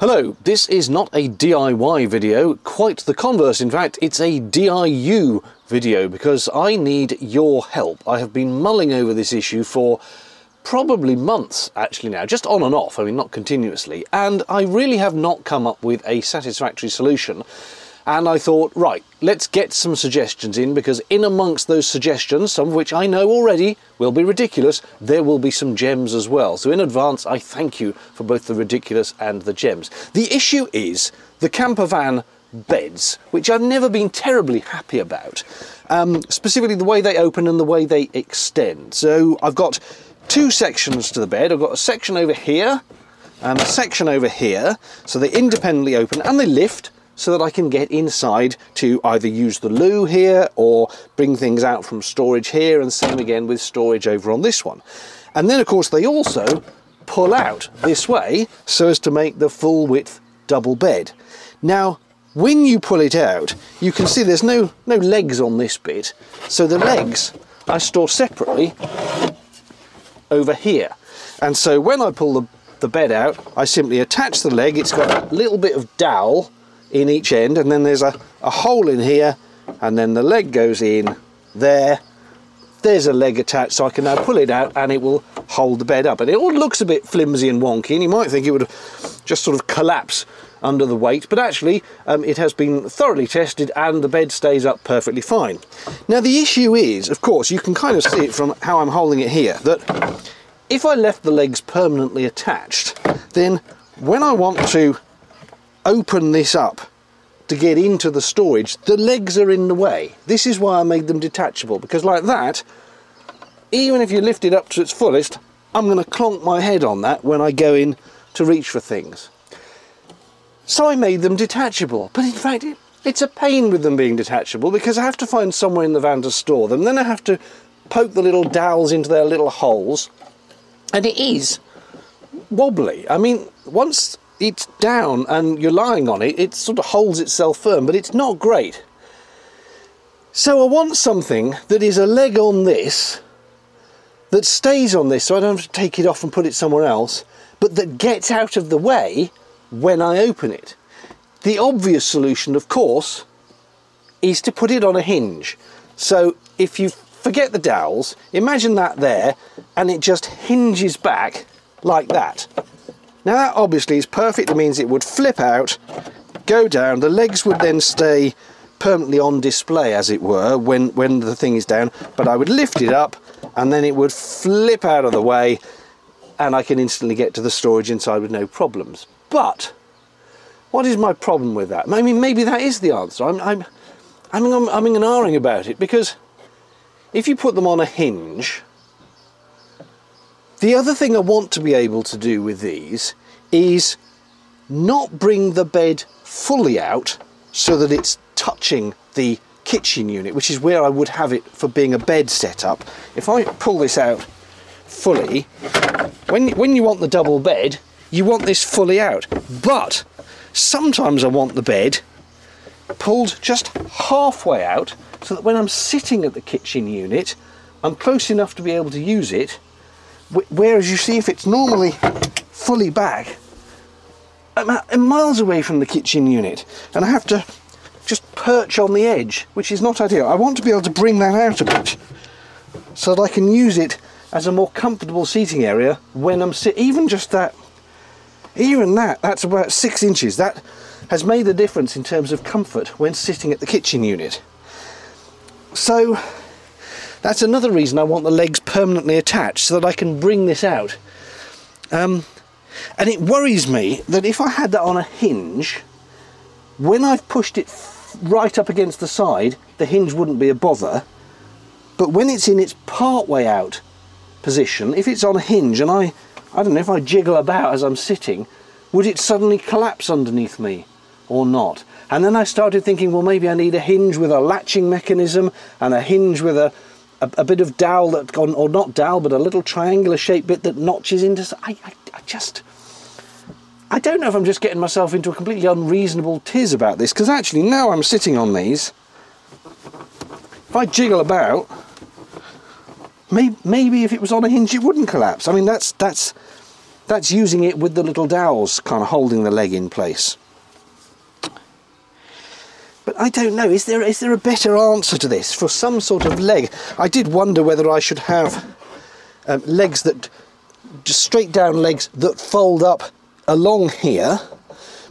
Hello, this is not a DIY video, quite the converse in fact, it's a DIU video because I need your help. I have been mulling over this issue for probably months actually now, just on and off, I mean not continuously, and I really have not come up with a satisfactory solution. And I thought, right, let's get some suggestions in, because in amongst those suggestions, some of which I know already will be ridiculous, there will be some gems as well. So in advance, I thank you for both the ridiculous and the gems. The issue is the camper van beds, which I've never been terribly happy about, specifically the way they open and the way they extend. So I've got two sections to the bed. I've got a section over here and a section over here. So they independently open and they lift, so that I can get inside to either use the loo here or bring things out from storage here, and same again with storage over on this one. And then of course they also pull out this way so as to make the full width double bed. Now when you pull it out, you can see there's no legs on this bit, so the legs I store separately over here. And so when I pull the bed out, I simply attach the leg. It's got a little bit of dowel in each end, and then there's a hole in here, and then the leg goes in there. There's a leg attached, so I can now pull it out and it will hold the bed up. And it all looks a bit flimsy and wonky, and you might think it would just sort of collapse under the weight, but actually it has been thoroughly tested and the bed stays up perfectly fine. Now the issue is, of course, you can kind of see it from how I'm holding it here, that if I left the legs permanently attached, then when I want to open this up to get into the storage, the legs are in the way. This is why I made them detachable, because like that, even if you lift it up to its fullest, I'm going to clonk my head on that when I go in to reach for things. So I made them detachable, but in fact it's a pain with them being detachable, because I have to find somewhere in the van to store them, then I have to poke the little dowels into their little holes, and it is wobbly. I mean, once it's down and you're lying on it, it sort of holds itself firm, but it's not great. So I want something that is a leg on this, that stays on this, so I don't have to take it off and put it somewhere else, but that gets out of the way when I open it. The obvious solution, of course, is to put it on a hinge. So if you forget the dowels, imagine that there, and it just hinges back like that. Now that obviously is perfect, it means it would flip out, go down, the legs would then stay permanently on display, as it were, when the thing is down, but I would lift it up and then it would flip out of the way and I can instantly get to the storage inside with no problems. But what is my problem with that? I mean, maybe that is the answer. I'm in an ahhing about it, because if you put them on a hinge, the other thing I want to be able to do with these is not bring the bed fully out so that it's touching the kitchen unit, which is where I would have it for being a bed set up. If I pull this out fully, when you want the double bed, you want this fully out. But sometimes I want the bed pulled just halfway out so that when I'm sitting at the kitchen unit, I'm close enough to be able to use it. Whereas you see, if it's normally fully back, I'm miles away from the kitchen unit and I have to just perch on the edge, which is not ideal. I want to be able to bring that out a bit so that I can use it as a more comfortable seating area when I'm sitting. Even just that, even that, that's about 6 inches. That has made the difference in terms of comfort when sitting at the kitchen unit. So that's another reason I want the legs permanently attached, so that I can bring this out. And it worries me that if I had that on a hinge, when I've pushed it right up against the side, the hinge wouldn't be a bother. But when it's in its part way out position, if it's on a hinge and I don't know, if I jiggle about as I'm sitting, would it suddenly collapse underneath me or not? And then I started thinking, well, maybe I need a hinge with a latching mechanism and a hinge with a bit of dowel, that, or not dowel, but a little triangular shaped bit that notches into. I don't know if I'm just getting myself into a completely unreasonable tiz about this, because actually now I'm sitting on these, if I jiggle about, maybe if it was on a hinge it wouldn't collapse. I mean, that's That's using it with the little dowels kind of holding the leg in place. But I don't know, is there a better answer to this for some sort of leg? I did wonder whether I should have legs that, just straight down legs that fold up along here,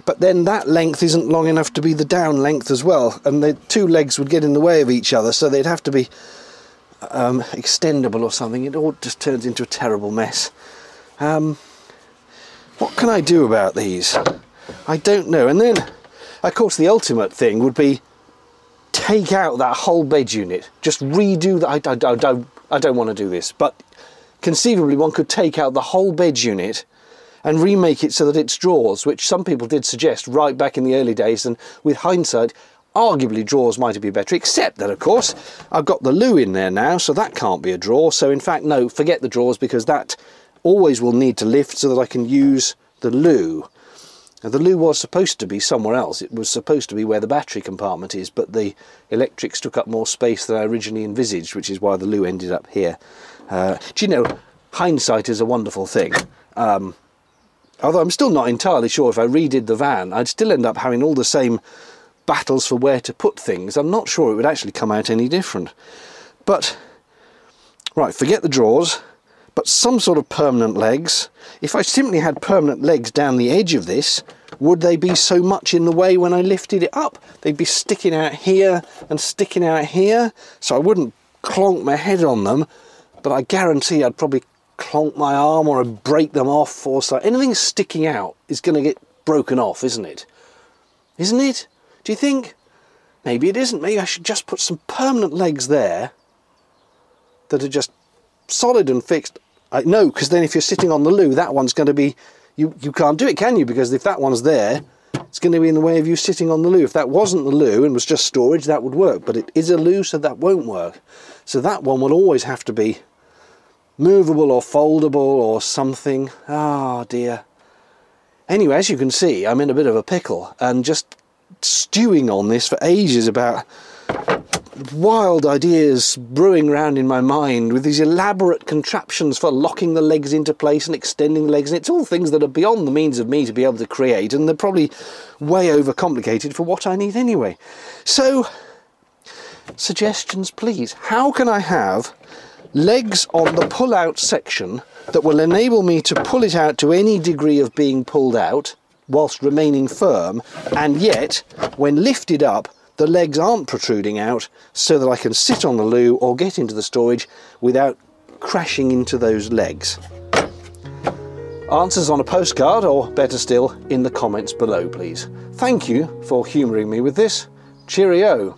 but then that length isn't long enough to be the down length as well, and the two legs would get in the way of each other, so they'd have to be extendable or something. It all just turns into a terrible mess. What can I do about these? I don't know. And then, of course, the ultimate thing would be take out that whole bed unit. Just redo that. I don't want to do this, but conceivably one could take out the whole bed unit and remake it so that it's drawers, which some people did suggest right back in the early days, and with hindsight, arguably drawers might have been better, except that, of course, I've got the loo in there now, so that can't be a drawer. So in fact, no, forget the drawers, because that always will need to lift so that I can use the loo. Now, the loo was supposed to be somewhere else. It was supposed to be where the battery compartment is, but the electrics took up more space than I originally envisaged, which is why the loo ended up here. Do you know, hindsight is a wonderful thing. Although I'm still not entirely sure if I redid the van, I'd still end up having all the same battles for where to put things. I'm not sure it would actually come out any different. But, right, forget the drawers, but some sort of permanent legs. If I simply had permanent legs down the edge of this, would they be so much in the way when I lifted it up? They'd be sticking out here and sticking out here, so I wouldn't clonk my head on them, but I guarantee I'd probably clonk my arm, or I'd break them off, or so. Anything sticking out is going to get broken off, isn't it? Isn't it? Do you think? Maybe it isn't. Maybe I should just put some permanent legs there that are just solid and fixed. No, because then if you're sitting on the loo, that one's going to be, you can't do it, can you? Because if that one's there, it's going to be in the way of you sitting on the loo. If that wasn't the loo and was just storage, that would work. But it is a loo, so that won't work. So that one will always have to be movable or foldable or something. Ah, dear. Anyway, as you can see, I'm in a bit of a pickle and just stewing on this for ages about wild ideas brewing round in my mind with these elaborate contraptions for locking the legs into place and extending the legs, and it's all things that are beyond the means of me to be able to create, and they're probably way overcomplicated for what I need anyway. So, suggestions please. How can I have legs on the pull-out section that will enable me to pull it out to any degree of being pulled out whilst remaining firm, and yet when lifted up the legs aren't protruding out, so that I can sit on the loo or get into the storage without crashing into those legs? Answers on a postcard, or better still, in the comments below, please. Thank you for humouring me with this. Cheerio.